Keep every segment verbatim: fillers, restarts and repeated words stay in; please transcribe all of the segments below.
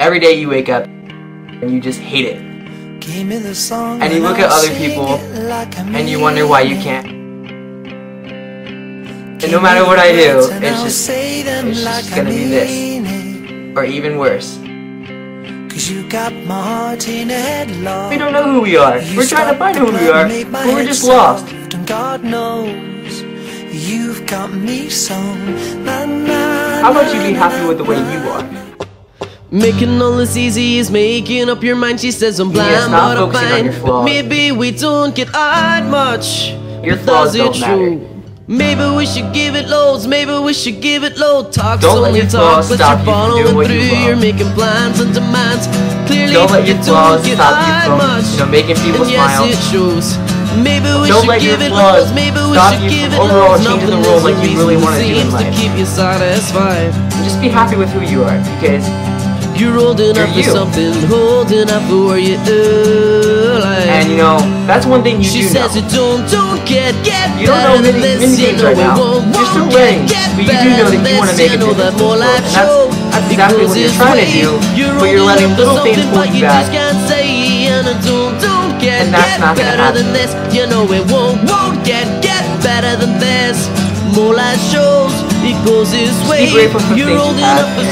Every day you wake up and you just hate it. And you look at other people and you wonder why you can't. And no matter what I do, it's just, it's just gonna be this. Or even worse. You got my heart in a headlock. We don't know who we are. You we're trying to find who we are, but we're just lost. And God knows you've got me sung. Na, na, How about you be happy with the way you are? Making all this easy is making up your mind. She says I'm blind, but I'm fine. But maybe we don't get on much. Your flaws don't matter. Maybe we should give it loads, maybe we should give it low. Talks only talk, but you're following through, you're making plans and demands. Clearly you don't get that much, and yes it shows. Maybe we should give it loads, maybe we should give it loads. Nothing is a reason that seems to keep you satisfied. Just be happy with who you are, because you're holding up for something, holding up for where you are. And you know, that's one thing you she do says know. You don't, don't get, get you don't know many, many things right now. You're still learning, but you do know that you want to make a difference in the world. And that's, that's exactly what you're trying to do, but you're letting little things pull you back. And that's not going to happen. You know it won't, won't get, get better than this. More life shows, it goes this way. Be grateful for things you have, and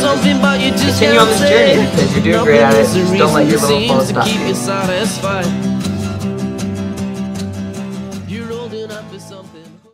just continue on this journey, because you're doing great at it. Just don't let your little flaws stop you.